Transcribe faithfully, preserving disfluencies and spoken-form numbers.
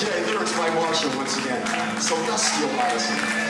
J, lyrics by Marshall once again. So dusty your eyes.